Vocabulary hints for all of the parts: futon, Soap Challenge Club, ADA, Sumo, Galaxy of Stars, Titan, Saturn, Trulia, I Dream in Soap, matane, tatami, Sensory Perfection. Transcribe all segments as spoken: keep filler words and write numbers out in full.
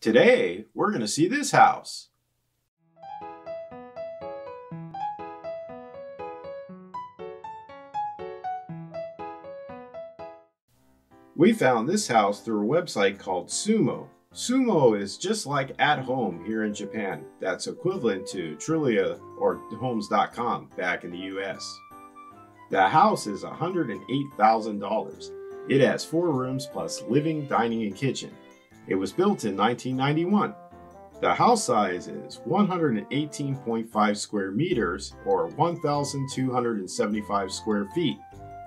Today, we're going to see this house. We found this house through a website called Sumo. Sumo is just like At Home here in Japan. That's equivalent to Trulia or homes dot com back in the U S. The house is one hundred eight thousand dollars. It has four rooms plus living, dining, and kitchen. It was built in nineteen ninety-one. The house size is one hundred eighteen point five square meters or one thousand two hundred seventy-five square feet.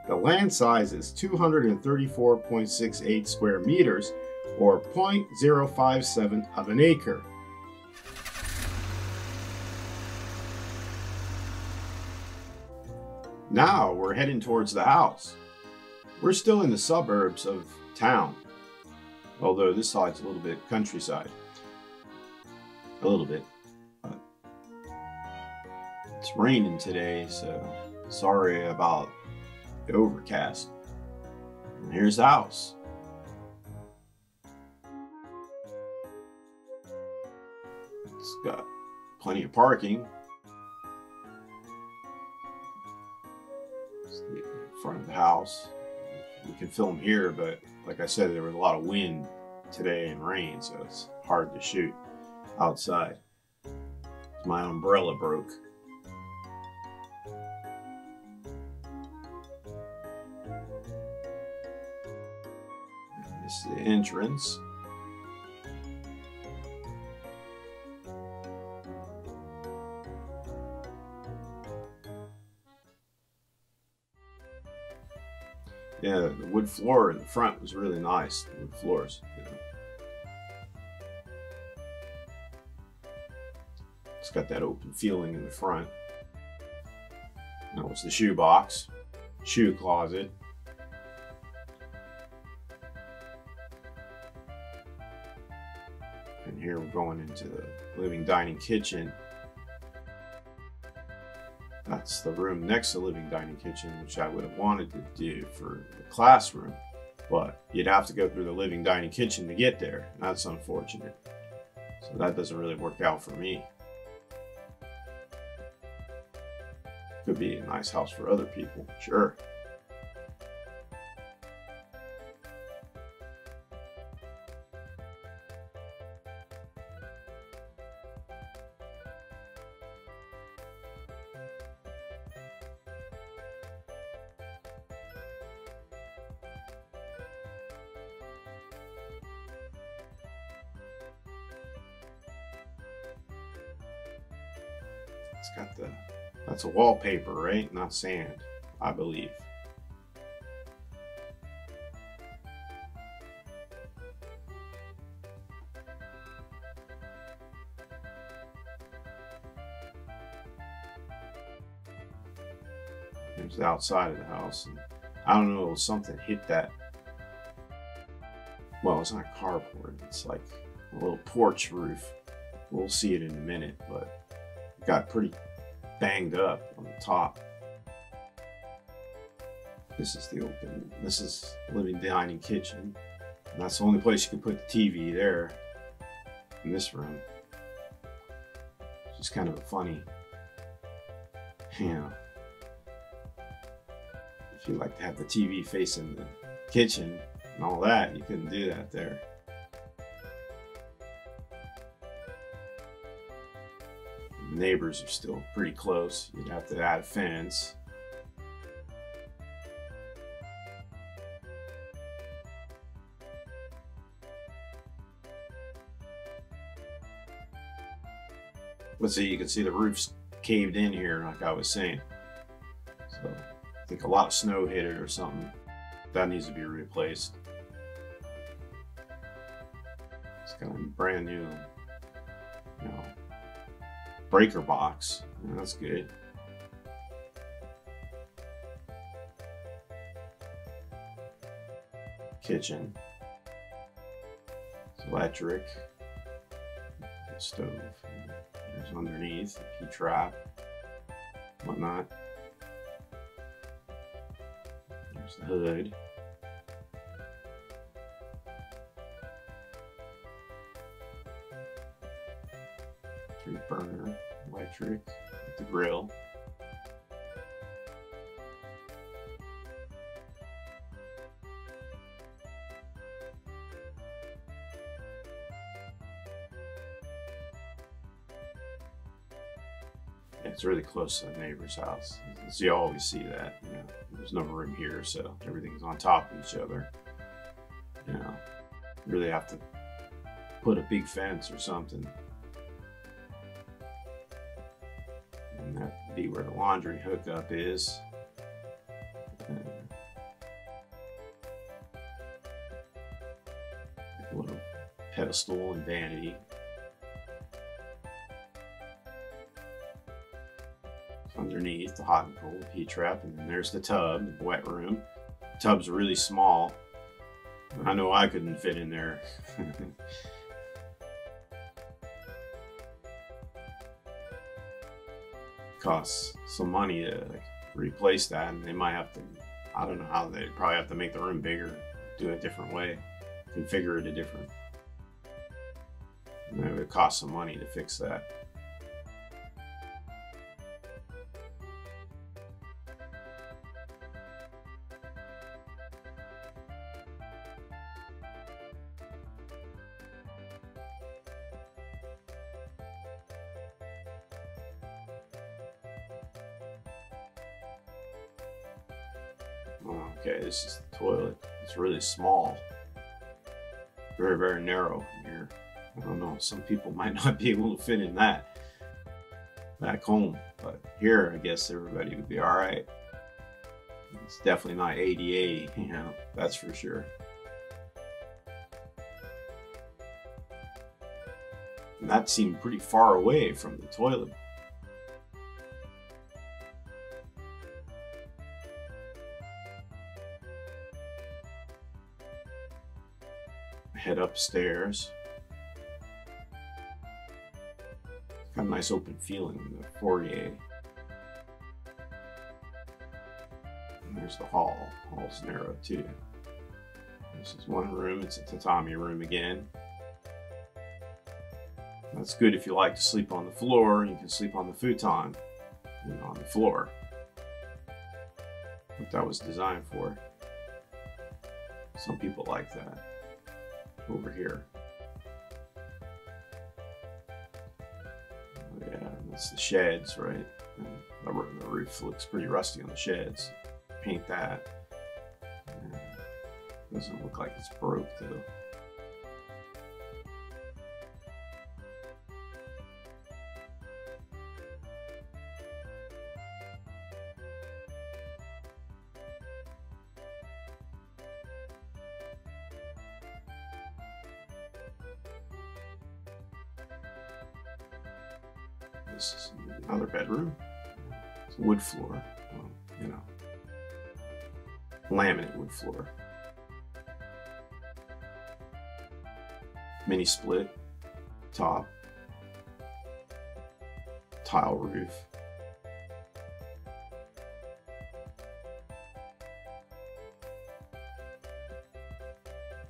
The land size is two hundred thirty-four point six eight square meters or zero point zero five seven of an acre. Now we're heading towards the house. We're still in the suburbs of town, although this side's a little bit countryside. A little bit. But it's raining today, so sorry about the overcast. And here's the house. It's got plenty of parking. It's the front of the house. We can film here, but like I said, there was a lot of wind today and rain, so it's hard to shoot outside. My umbrella broke. And this is the entrance. Yeah, the wood floor in the front was really nice, the wood floors. You know. It's got that open feeling in the front. That was the shoe box, shoe closet. And here we're going into the living, dining, kitchen. That's the room next to living, dining, kitchen, which I would have wanted to do for the classroom, but you'd have to go through the living, dining, kitchen to get there. That's unfortunate. So that doesn't really work out for me. Could be a nice house for other people, sure. It's got the, that's a wallpaper, right? Not sand, I believe. There's the outside of the house. And I don't know, something hit that. Well, it's not cardboard. It's like a little porch roof. We'll see it in a minute, but got pretty banged up on the top. This is the open, this is living, dining, kitchen. And that's the only place you can put the T V there in this room. It's just kind of a funny, you know, if you like to have the T V facing the kitchen and all that, you couldn't do that there. Neighbors are still pretty close. You'd have to add a fence. Let's see, you can see the roof's caved in here, like I was saying. So I think a lot of snow hit it or something. That needs to be replaced. It's kind of brand new, you know, breaker box. That's good. Kitchen. It's electric. Stove. There's underneath a heat trap. Whatnot. There's the hood. Factory burner, electric, the grill. It's really close to the neighbor's house. So you always see that, you know, there's no room here, so everything's on top of each other. You know, you really have to put a big fence or something. And that would be where the laundry hookup is. And a little pedestal and vanity. Underneath the hot and cold heat trap, and then there's the tub, the wet room. The tub's really small. I know I couldn't fit in there. Costs some money to like, replace that, and they might have to, I don't know how, they probably have to make the room bigger, do it a different way, configure it a different. And it would cost some money to fix that. Okay, this is the toilet. It's really small. Very, very narrow in here. I don't know, some people might not be able to fit in that back home, but here I guess everybody would be all right. It's definitely not A D A, you know, that's for sure. And that seemed pretty far away from the toilet. Head upstairs. Got a nice open feeling in the foyer. And there's the hall. Hall's narrow too. This is one room. It's a tatami room again. That's good if you like to sleep on the floor. You can sleep on the futon, you know, on the floor. What that was designed for. Some people like that. Over here. Oh, yeah, that's the sheds, right? The roof looks pretty rusty on the sheds. Paint that. Yeah. Doesn't look like it's broke though. This is another bedroom. It's wood floor, well, you know, laminate wood floor. Mini split top, tile roof.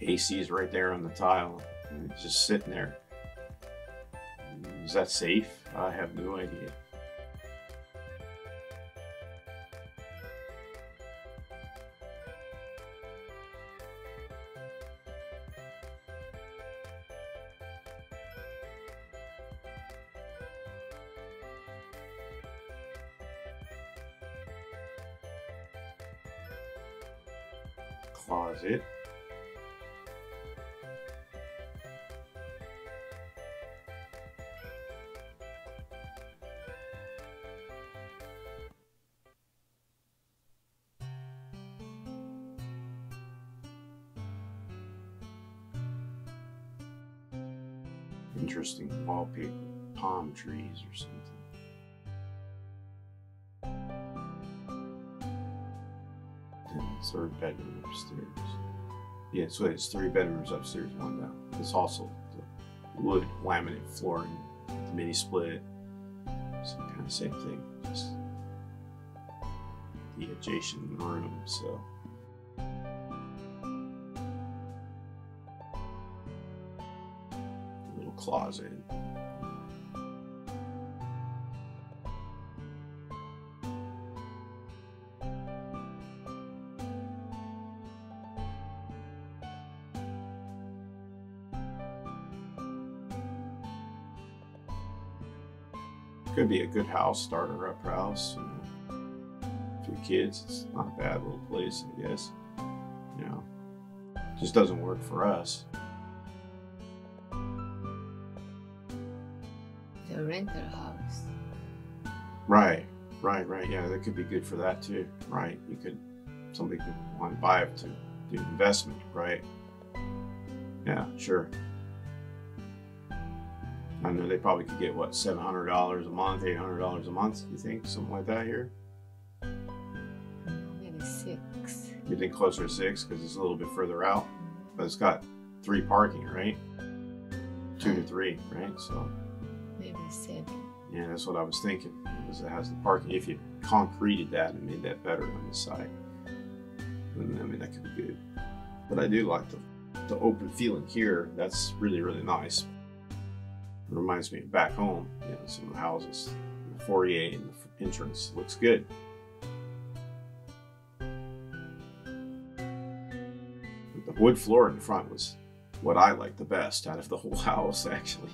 A C is right there on the tile, and it's just sitting there. Is that safe? I have no idea. Closet. Interesting wallpaper, palm trees or something. And third bedroom upstairs. Yeah, so it's three bedrooms upstairs, one down. It's also the wood laminate flooring, the mini split, some kind of same thing. Just the adjacent room, so. Closet. Could be a good house, starter up house. You know, a few kids, it's not a bad little place, I guess. You know, just doesn't work for us. The rental house. Right, right, right. Yeah, that could be good for that too. Right, you could, somebody could want to buy it to do investment, right? Yeah, sure. I know they probably could get, what, seven hundred dollars a month, eight hundred dollars a month, you think? Something like that here? Maybe six. You think closer to six because it's a little bit further out? But it's got three parking, right? Two to three, right? So maybe seven. Yeah, that's what I was thinking, because it has the parking. If you concreted that and made that better on the side, then, I mean, that could be good. But I do like the, the open feeling here. That's really, really nice. It reminds me of back home, you know, some of the houses, the foyer and the entrance looks good. But the wood floor in the front was what I liked the best out of the whole house, actually.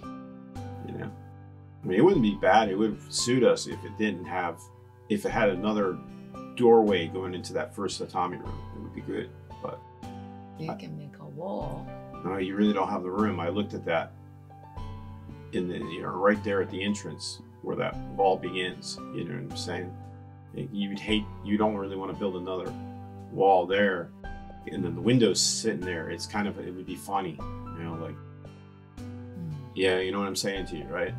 You know, I mean, it wouldn't be bad. It would suit us if it didn't have, if it had another doorway going into that first tatami room. It would be good, but you can make a wall. No, you really don't have the room. I looked at that. In the, you know, right there at the entrance where that wall begins, you know what I'm saying? You'd hate, you don't really want to build another wall there. And then the window's sitting there. It's kind of, it would be funny, you know, like, yeah, you know what I'm saying to you, right?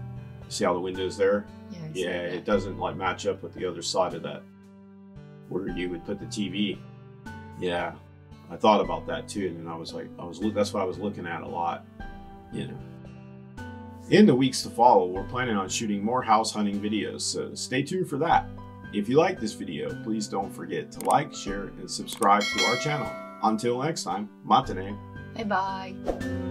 See how the window's there? Yeah, yeah, it doesn't like match up with the other side of that where you would put the T V. Yeah, I thought about that too. And then I was like, I was, that's what I was looking at a lot, you know. In the weeks to follow, we're planning on shooting more house hunting videos, so stay tuned for that. If you like this video, please don't forget to like, share, and subscribe to our channel. Until next time, matane. Bye-bye.